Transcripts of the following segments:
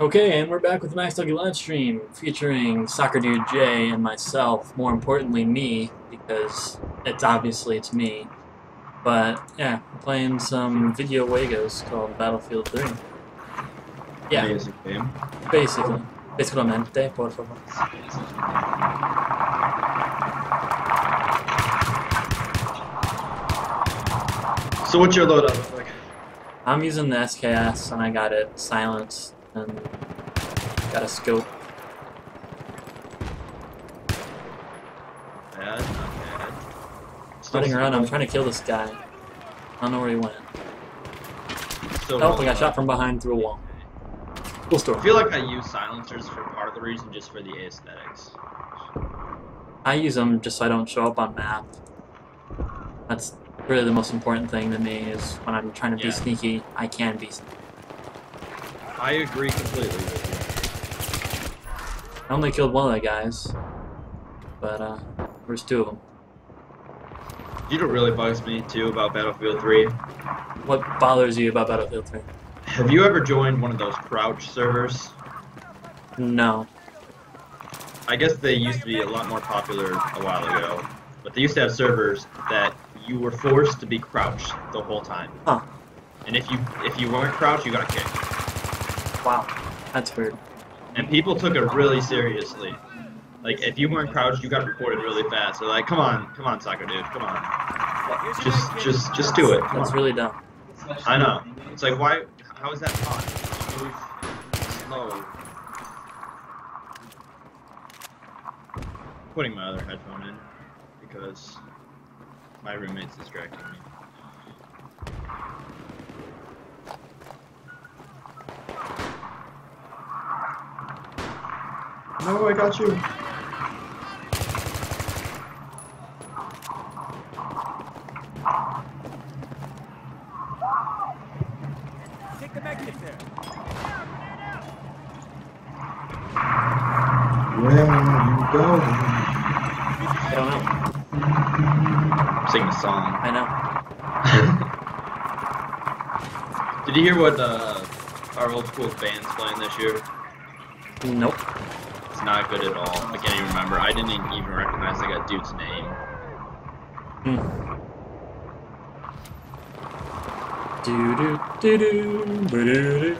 Okay, and we're back with the Maxdoggy live stream featuring Soccerdudej and myself. More importantly, me, because it's obviously me. But yeah, playing some video juegos called Battlefield 3. Yeah, basic game. Basically, basicamente, por favor. So what's your loadout look like? I'm using the SKS, and I got it silenced. And got a scope. Bad, not bad. Running around, I'm trying to kill this guy. I don't know where he went. Oh, I got shot from behind through a wall. Cool story. I feel like I use silencers for part of the reason, just for the aesthetics. I use them just so I don't show up on map. That's really the most important thing to me, is when I'm trying to be sneaky, I can be sneaky. I agree completely with you. I only killed one of the guys, but there's two of them. You know what really bugs me too about Battlefield 3? What bothers you about Battlefield 3? Have you ever joined one of those crouch servers? No. I guess they used to be a lot more popular a while ago, but they used to have servers that you were forced to be crouched the whole time. Huh. And if you weren't crouched, you got kicked. Wow, that's weird. And people took it really seriously. Like, if you weren't crouched, you got reported really fast. They're like, come on, soccer dude, come on. Just do it. That's really dumb. I know. It's like, why? How is that fun? Move slow. I'm putting my other headphone in because my roommate's distracting me. No, I got you. Take the magnet there. Where you go? I don't know. Sing the song. I know. Did you hear what our old school band's playing this year? Nope. Not good at all. I can't even remember. I didn't even recognize that dude's name. Hmm. Do do do do do do.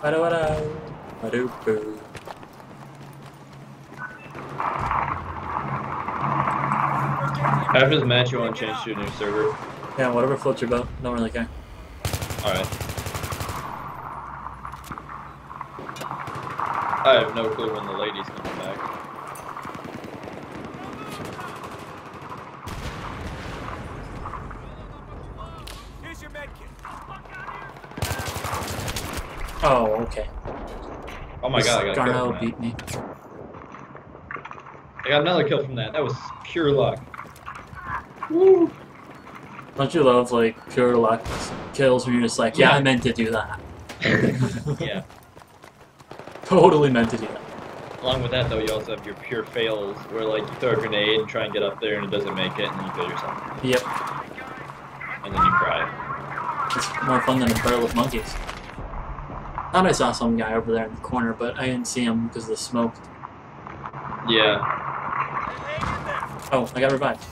Ba da da ba do boo. After this match, you want to change to a new server? Yeah, whatever floats your boat. Don't really care. All right. I have no clue when the lady's coming back. Here's your medkit. Oh, okay. Oh my god, I got a kill. Beat me. I got another kill from that. That was pure luck. Woo! Don't you love, like, pure luck kills when you're just like, yeah I meant to do that. Yeah. Totally meant to do that. Along with that, though, you also have your pure fails, where like you throw a grenade and try and get up there, and it doesn't make it, and then you kill yourself. Yep. And then you cry. It's more fun than a barrel of monkeys. Thought I saw some guy over there in the corner, but I didn't see him because of the smoke. Yeah. Oh, I got revived.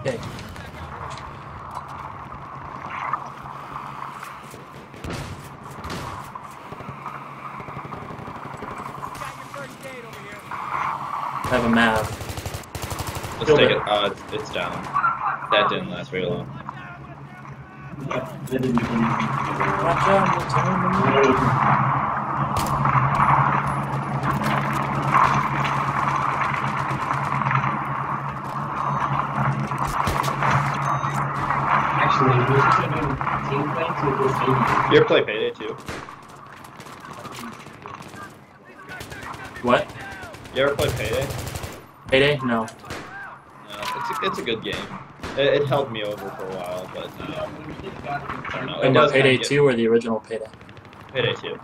Okay. I have a map. Let's take it. It's down. That didn't last very long. Actually, you ever play Payday 2? What? You ever play Payday? Payday? No. It's a good game. It held me over for a while, but I don't know. And what, Payday 2 or the original Payday? Payday 2.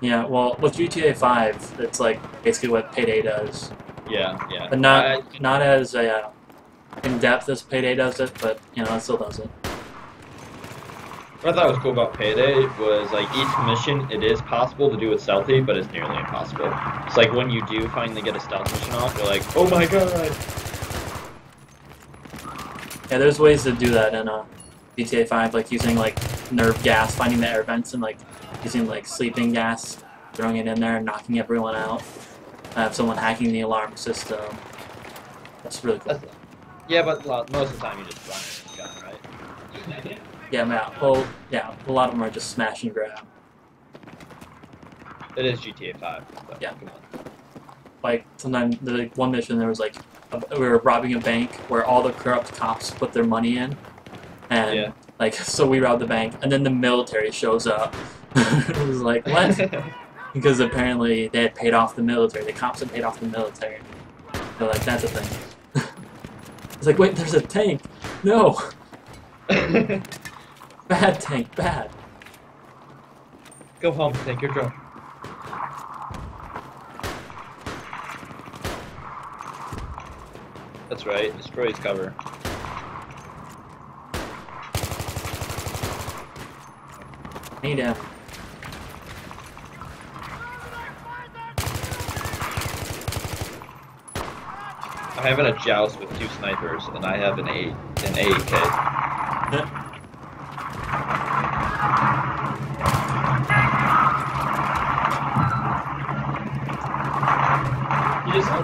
Yeah, well, with GTA 5, it's like basically what Payday does. Yeah, yeah. But not as in depth as Payday does it, but you know, it still does it. What I thought was cool about Payday was, like, each mission, it is possible to do it stealthy, but it's nearly impossible. It's like, when you do finally get a stealth mission off, you're like, oh my god! Yeah, there's ways to do that in GTA 5, like, using, like, nerve gas, finding the air vents, and, like, using, like, sleeping gas, throwing it in there and knocking everyone out. I have someone hacking the alarm system. That's really cool. That's, yeah, but most of the time you just run it and gun, right? Yeah, yeah. Yeah, man. Well, yeah, a lot of them are just smash and grab. It is GTA 5. So yeah. Come on. Like, sometimes, like, one mission there was, like, we were robbing a bank where all the corrupt cops put their money in. And, yeah. Like, so we robbed the bank, and then the military shows up. It was like, what? Because apparently they had paid off the military. The cops had paid off the military. They're like, that's a thing. It's like, wait, there's a tank. No. Bad tank, bad. Go home, tank, you're drunk. That's right, destroy his cover. Need him. I'm having a joust with two snipers, and I have an AEK. Yeah. Yeah,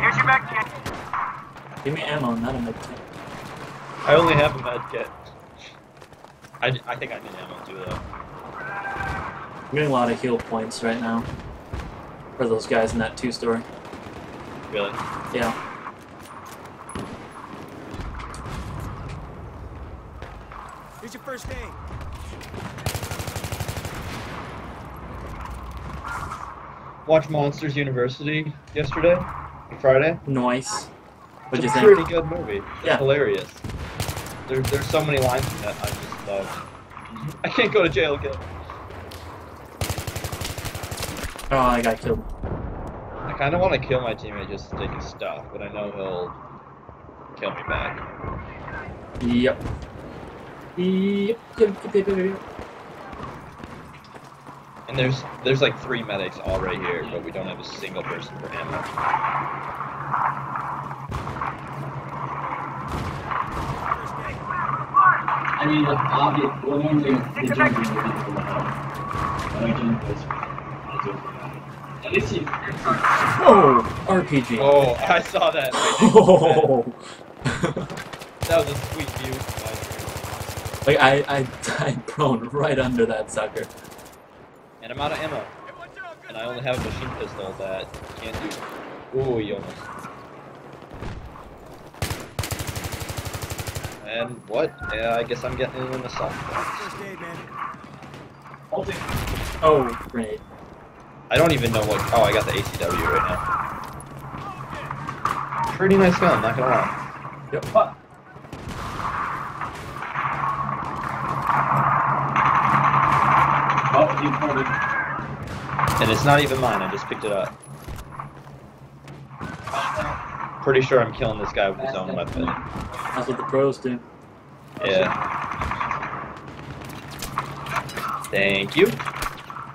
here's your med kit. Give me ammo, not a med kit. I only have a med kit. I think I need ammo too, though. I'm getting a lot of heal points right now for those guys in that two-story. Really? Yeah. Here's your first aid. Watched Monsters University yesterday, Friday. Nice. What'd you think? It's a pretty good movie. It's yeah. Hilarious. There's so many lines in that I just love. I can't go to jail again. Oh, I got killed. I kind of want to kill my teammate just to take his stuff, but I know he'll kill me back. Yep. Yep. And there's like three medics all right here, but we don't have a single person for ammo. I mean, obviously, well, normally the jungle is not the jungle. Oh, RPG. Oh, I saw that. Oh. That was a sweet view. Like I prone right under that sucker. And I'm out of ammo. And I only have a machine pistol that can't do. Ooh, you almost. And what? Yeah, I guess I'm getting in the soft box. Oh, great. I don't even know what. Oh, I got the ACW right now. Pretty nice gun, not gonna lie. Yep. What? And it's not even mine, I just picked it up. Pretty sure I'm killing this guy with his own weapon. That's what the pros do. Yeah. Thank you.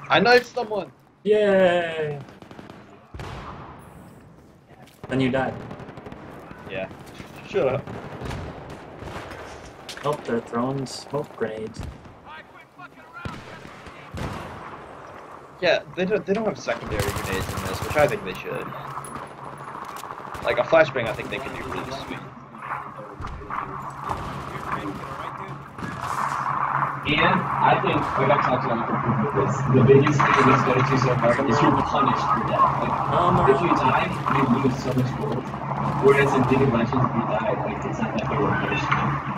I knifed someone! Yay! Then you died. Yeah. Shut up. Oh, they're throwing smoke grenades. Yeah, they don't have secondary grenades in this, which I think they should. Like a flashbang, I think they could do really sweet. And I think what I talked about is the biggest thing that's going to so far is you're punished for death. Like, if you die, you lose so much gold. Whereas in League of Legends, if you die, like it's not that big of a punishment.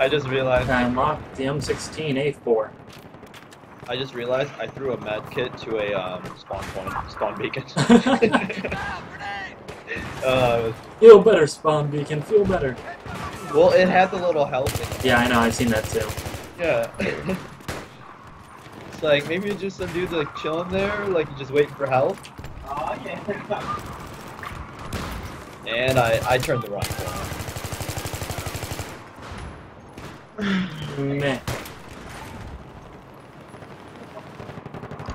I just realized I unlocked the M16A4. I just realized I threw a med kit to a spawn beacon. Feel better, spawn beacon. Feel better. Well, it had the little health in it. Yeah, I know. I've seen that too. Yeah. It's like, maybe it's just some dude like chilling there, like just waiting for help. Oh, yeah. And I turned the rifle on. Meh.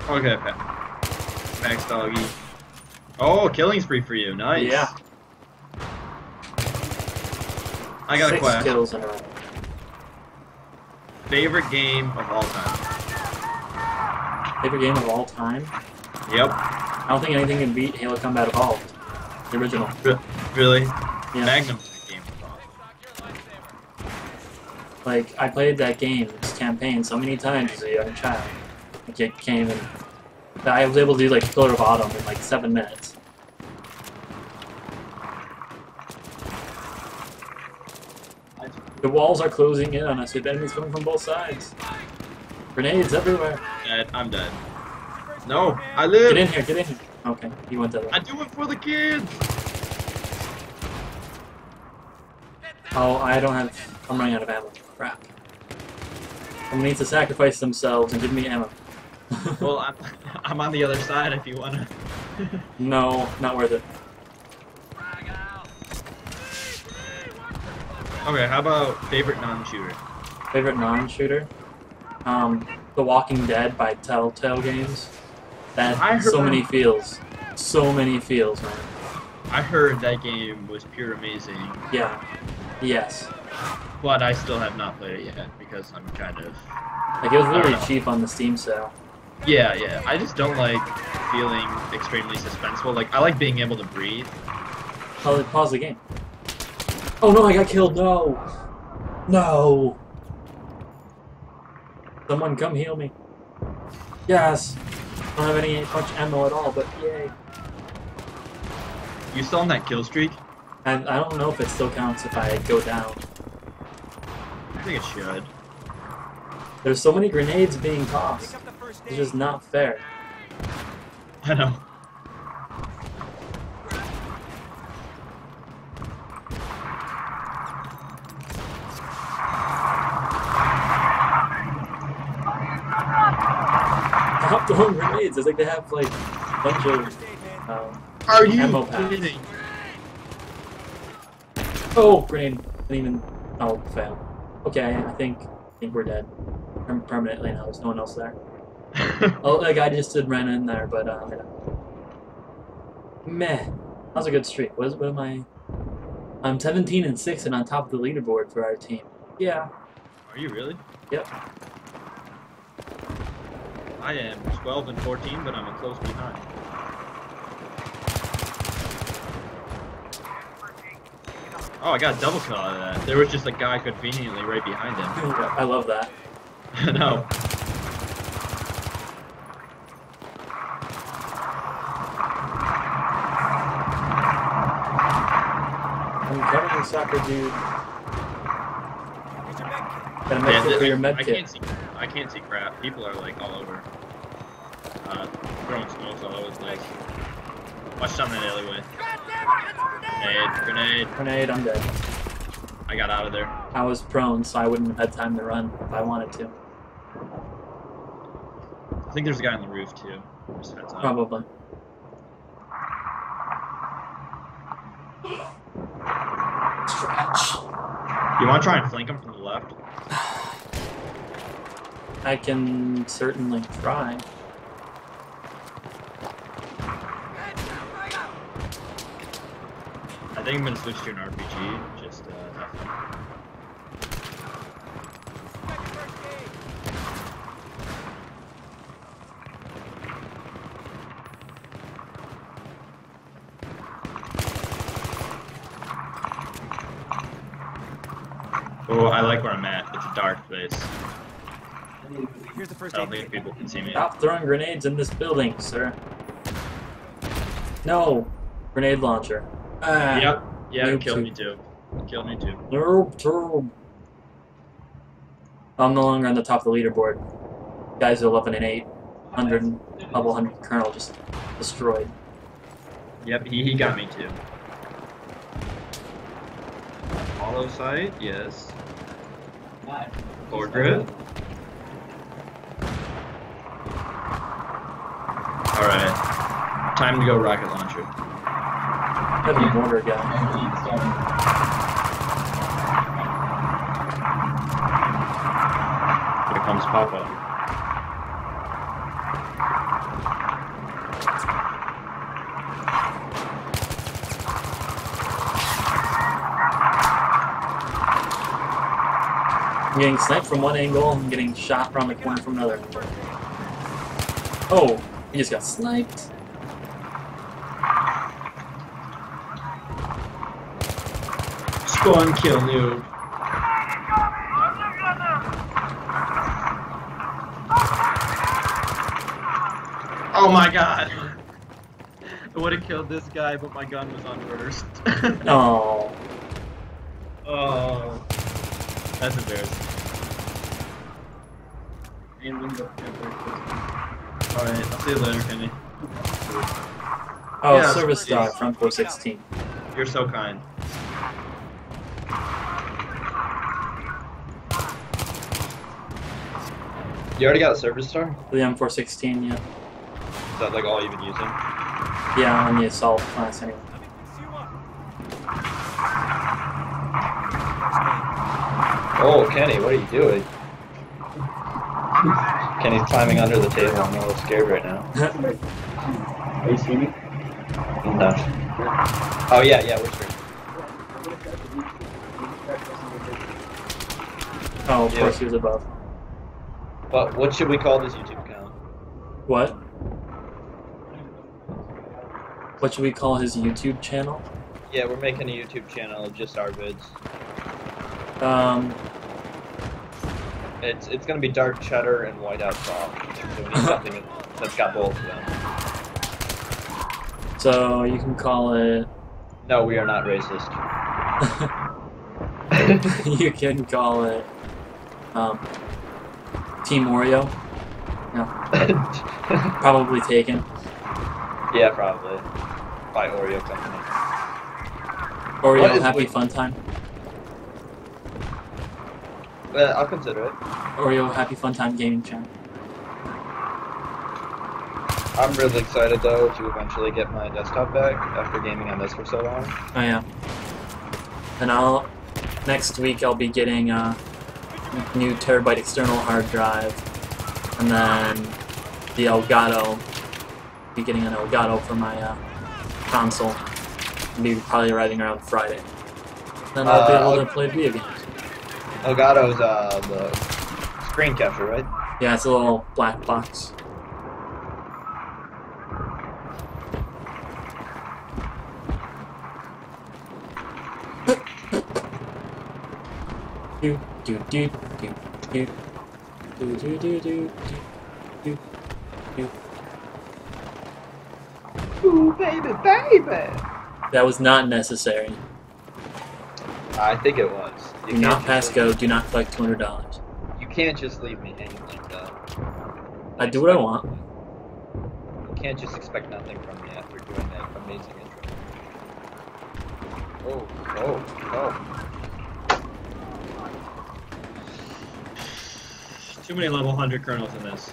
Okay, Maxdoggy. Oh, killing spree for you. Nice. Yeah. I got a quest. 6 kills in a row. Favorite game of all time. Favorite game of all time? Yep. I don't think anything can beat Halo Combat Evolved. The original. Really? Yeah. Magnum's a game of all time. Like, I played that game, this campaign, so many times as a young child. Like, it came and I was able to do, like, Pillar of Autumn in, like, 7 minutes. The walls are closing in on us with enemies coming from both sides. Grenades everywhere. Dead. I'm dead. No, I live. Get in here, get in here. Okay, he went that way. I do it for the kids! Oh, I don't have... I'm running out of ammo. Crap. Someone needs to sacrifice themselves and give me ammo. Well, I'm on the other side if you wanna. No, not worth it. Okay, how about favorite non-shooter? Favorite non-shooter? The Walking Dead by Telltale Games. That had so many feels. So many feels, man. I heard that game was pure amazing. Yeah. Yes. But I still have not played it yet because I'm kind of... Like, it was really cheap on the Steam sale. Yeah, yeah. I just don't like feeling extremely suspenseful. Like, I like being able to breathe. Pause the game. Oh no, I got killed, no! No! Someone come heal me. Yes! I don't have any much ammo at all, but yay. You still on that kill streak? And I don't know if it still counts if I go down. I think it should. There's so many grenades being tossed. It's just not fair. I know. Throwing grenades. It's like they have like a bunch of Are you ammo packs. Oh, grenade! Didn't even. Oh, fail. Okay, I think we're dead permanently now. There's no one else there. Oh, like I just did ran in there, but you know. Meh. That was a good streak. What am I? I'm 17 and 6 and on top of the leaderboard for our team. Yeah. Are you really? Yep. I am 12 and 14, but I'm a close behind. Oh, I got a double kill out of that. There was just a guy conveniently right behind him. I love that. I know. I'm coming in, soccer dude. Got a med kit for your med kit. I can't see crap. People are like all over. Throwing smokes all over the place. Watch down that alleyway. Grenade. Grenade, I'm dead. I got out of there. I was prone, so I wouldn't have had time to run if I wanted to. I think there's a guy on the roof too. Just heads up. Probably. Stretch. You want to try and flank him from the left? I can certainly try. I think I'm gonna switch to an RPG. Just nothing. Oh, I like where I'm at. It's a dark place. Here's the first. I don't think people can see me. Stop throwing grenades in this building, sir. No! Grenade launcher. Yep. Yeah, killed me too. Killed me too. Nope. I'm no longer on the top of the leaderboard. Guys are 11 and 8. 100 level 100 colonel just destroyed. Yep, he got me too. Hollow sight, yes. Fortress. Alright. Time to go rocket launcher. Heavy border guy. Here comes Papa. I'm getting sniped from one angle, I'm getting shot from the corner from another. Oh, he just got sniped. Spawn kill, noob. Oh my god. I would have killed this guy, but my gun was on first. Oh. Oh. That's embarrassing. Alright, I'll see you later, Kenny. Oh, yeah, service dog from 416. You're so kind. You already got a service star? The M416, yeah. Is that like all you've been using? Yeah, on the assault class anyway. Oh, Kenny, what are you doing? Kenny's climbing under the table. I'm a little scared right now. Are you seeing me? No. Oh, yeah, yeah, we're scared. Oh, of course he was above. But what should we call this YouTube account? What? What should we call his YouTube channel? Yeah, we're making a YouTube channel of just our vids. It's gonna be dark cheddar and whiteout sauce. So we need something that's got both of them. So you can call it. No, we are not racist. You can call it Team Oreo. No. Probably taken. Yeah, probably by Oreo company. Oreo Happy Fun Time. I'll consider it. Oreo Happy Fun Time Gaming Channel. I'm really excited though to eventually get my desktop back after gaming on this for so long. Oh yeah. And I'll next week I'll be getting a new terabyte external hard drive, and then the Elgato. Be getting an Elgato for my console. Maybe probably arriving around Friday. Then I'll be able to play video games. Elgato's the screen capture, right? Yeah, it's a little black box. Do do do do do do do do do do do. Ooh, baby, baby. That was not necessary. I think it was. Do not pass go, do not collect $200. You can't just leave me hanging like that. I do what I want. You can't just expect nothing from me after doing that amazing intro. Oh, oh, oh. Too many level 100 kernels in this.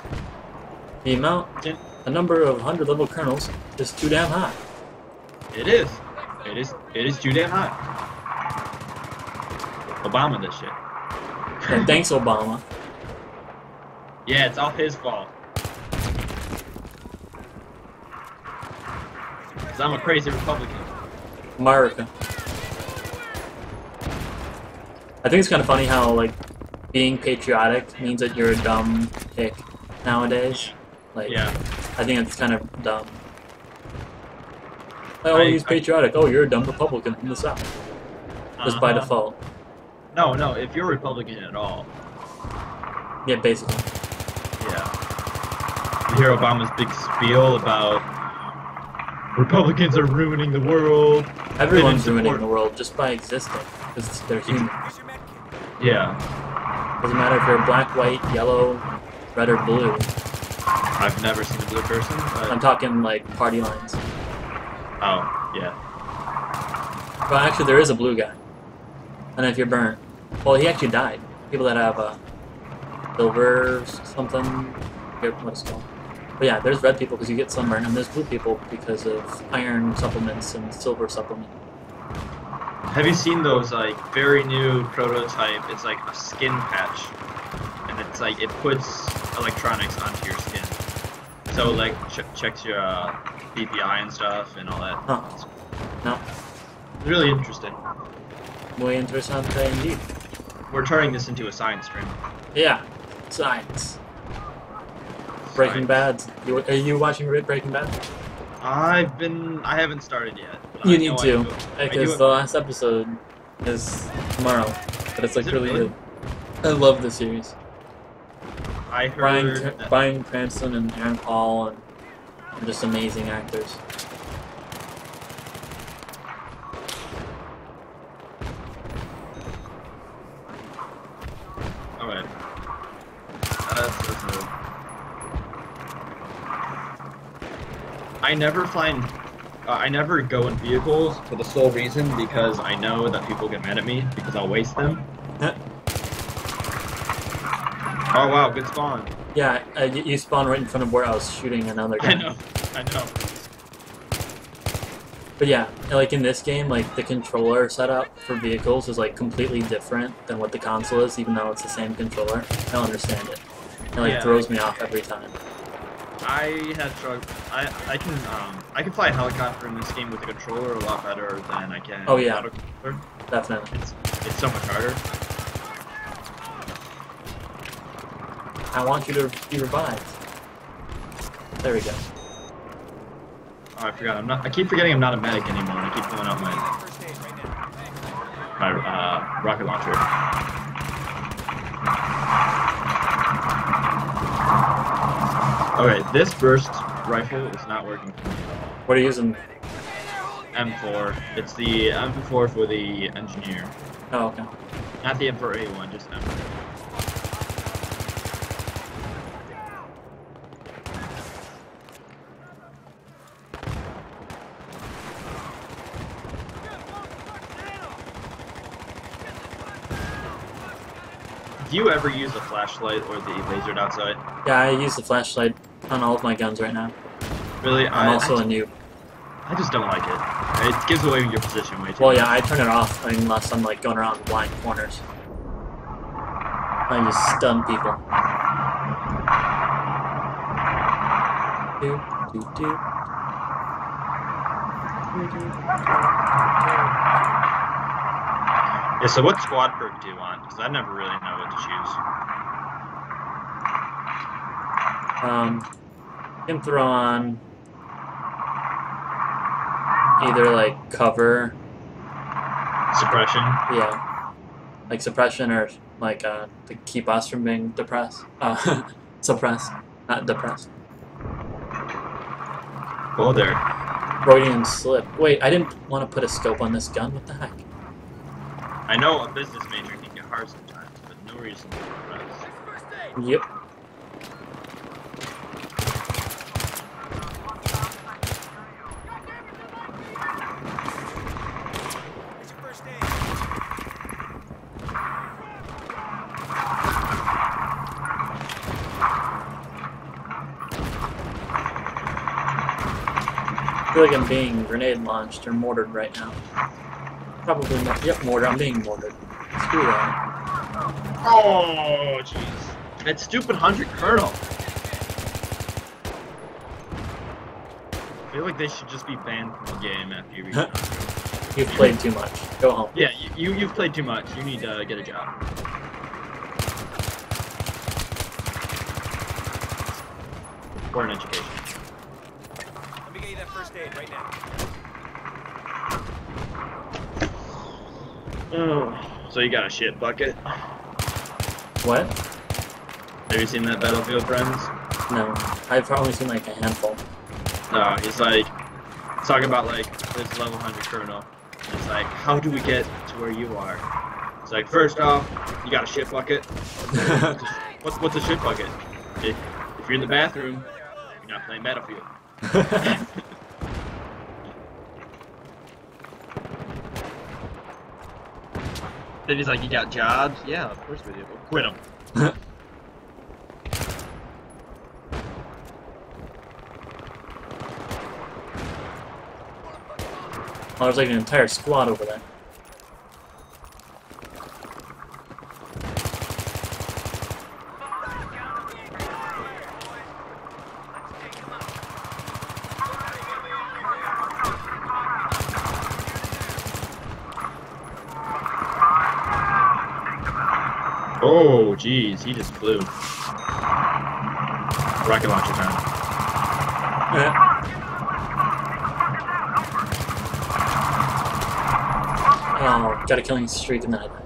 The amount, the number of 100 level kernels is too damn high. It is. It is too damn high. Obama this shit. Yeah, thanks, Obama. Yeah, it's all his fault. Because I'm a crazy Republican. America. I think it's kind of funny how, like, being patriotic means that you're a dumb hick nowadays. Like, yeah. I think it's kind of dumb. Like, oh, he's patriotic. Oh, you're a dumb Republican from the South. Just by default. No, no, if you're Republican at all. Yeah, basically. Yeah. You hear Obama's big spiel about Republicans are ruining the world. Everyone's ruining the world just by existing, because they're human. Yeah. Doesn't matter if you're black, white, yellow, red, or blue. I've never seen a blue person. I'm talking, like, party lines. Oh, yeah. Well, actually, there is a blue guy. And if you're burnt, well, he actually died. People that have silver something, what's it called? But yeah, there's red people because you get sunburn, and there's blue people because of iron supplements and silver supplement. Have you seen those, like, very new prototype? It's like a skin patch, and it's like, it puts electronics onto your skin. So, like, checks your BPI and stuff and all that. Huh. No. It's really interesting. Muy interesante indeed. We're turning this into a science stream. Yeah, science. Breaking Bad. Are you watching Breaking Bad? I haven't started yet. You need to, because the last episode is tomorrow, but it's like really good. I love the series. I heard Brian Cranston and Aaron Paul and just amazing actors. Alright. That's good. I never go in vehicles for the sole reason because I know that people get mad at me because I'll waste them. Oh wow, good spawn. Yeah, you spawn right in front of where I was shooting another guy. I know. But yeah, like in this game, like the controller setup for vehicles is like completely different than what the console is, even though it's the same controller. I don't understand it. It like throws me off every time. I can fly a helicopter in this game with a controller a lot better than I can. Oh yeah, without a controller. Definitely. It's so much harder. I want you to be revived. There we go. Oh, I forgot. I keep forgetting I'm not a medic anymore. And I keep pulling out my rocket launcher. Okay, this burst rifle is not working for me at all. What are you using? M4. It's the M4 for the engineer. Oh, okay. Not the M4A1, just M4. Do you ever use the flashlight or the laser dot sight? Yeah, I use the flashlight on all of my guns right now. Really? I'm also a noob. I just don't like it. It gives away your position way too much. Well, yeah, I turn it off unless I'm like going around blind corners. I just stun people. Yeah, so what squad perk do you want? Because I never really know what to choose. You can throw on either like cover, suppression. Yeah, like suppression or like to keep us from being depressed, suppressed, not depressed. Well there. Freudian slip. Wait, I didn't want to put a scope on this gun. What the heck? I know a business major can get hard sometimes, but no reason to depress. Yep. I feel like I'm being grenade launched or mortared right now. Probably not. Yep, mortar. I'm being mortared. Screw that. Oh, jeez. That stupid 100 Colonel. I feel like they should just be banned from the game after you reach out. You've played too much. Go home. Yeah, you've played too much. You need to get a job. Or an education. Right now. Oh, so you got a shit bucket? What? Have you seen that Battlefield Friends? No, I've probably seen like a handful. No, he's like talking about like this level 100 colonel. It's like, how do we get to where you are? It's like, first off, you got a shit bucket. What's a shit bucket? If you're in the bathroom, you're not playing Battlefield. Then he's like, you got jobs? Yeah, of course we do. We'll quit them. Oh, there's like an entire squad over there. Oh, jeez, he just flew. Rocket launcher time. Oh, got a killing streak and then I died.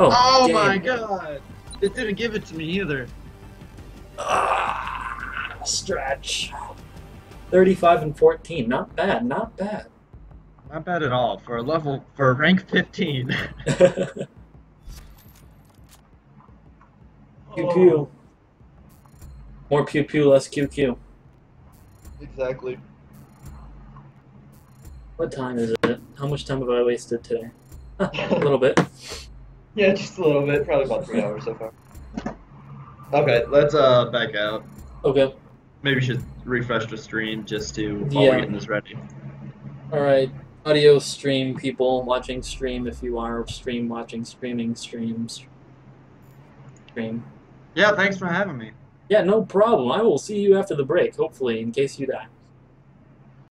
Oh, my god! It didn't give it to me either. Stretch. 35 and 14. Not bad, not bad. Not bad at all for a level for rank 15. QQ. More pew pew, less QQ. Exactly. What time is it? How much time have I wasted today? Huh, a little bit. Yeah, just a little bit. Probably about 3 hours so far. Okay, let's back out. Okay. Maybe we should refresh the stream just to while we're getting this ready. All right. Audio stream people watching stream, if you are stream watching, streaming streams. Stream. Yeah, thanks for having me. Yeah, no problem. I will see you after the break, hopefully, in case you die.